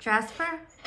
Jasper?